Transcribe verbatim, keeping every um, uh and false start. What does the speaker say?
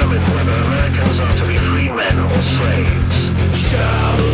determine whether Americans are to be free men or slaves. Shout!